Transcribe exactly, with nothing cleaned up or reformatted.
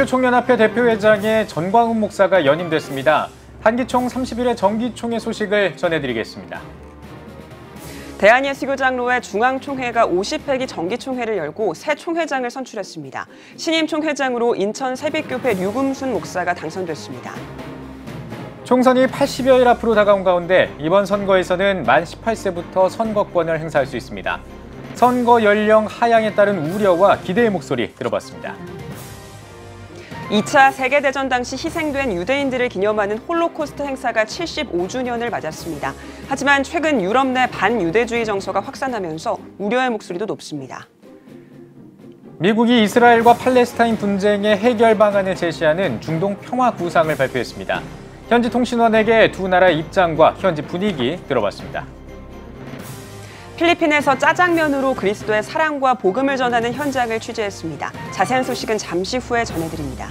한국기독교총연합회 대표회장의 전광훈 목사가 연임됐습니다. 한기총 삼십일회 정기총회 소식을 전해드리겠습니다. 대한예수교장로회 중앙총회가 오십회기 정기총회를 열고 새 총회장을 선출했습니다. 신임 총회장으로 인천새빛교회 류금순 목사가 당선됐습니다. 총선이 팔십여일 앞으로 다가온 가운데 이번 선거에서는 만 십팔세부터 선거권을 행사할 수 있습니다. 선거 연령 하향에 따른 우려와 기대의 목소리 들어봤습니다. 이차 세계대전 당시 희생된 유대인들을 기념하는 홀로코스트 행사가 칠십오주년을 맞았습니다. 하지만 최근 유럽 내 반유대주의 정서가 확산하면서 우려의 목소리도 높습니다. 미국이 이스라엘과 팔레스타인 분쟁의 해결 방안을 제시하는 중동 평화 구상을 발표했습니다. 현지 통신원에게 두 나라의 입장과 현지 분위기 들어봤습니다. 필리핀에서 짜장면으로 그리스도의 사랑과 복음을 전하는 현장을 취재했습니다. 자세한 소식은 잠시 후에 전해드립니다.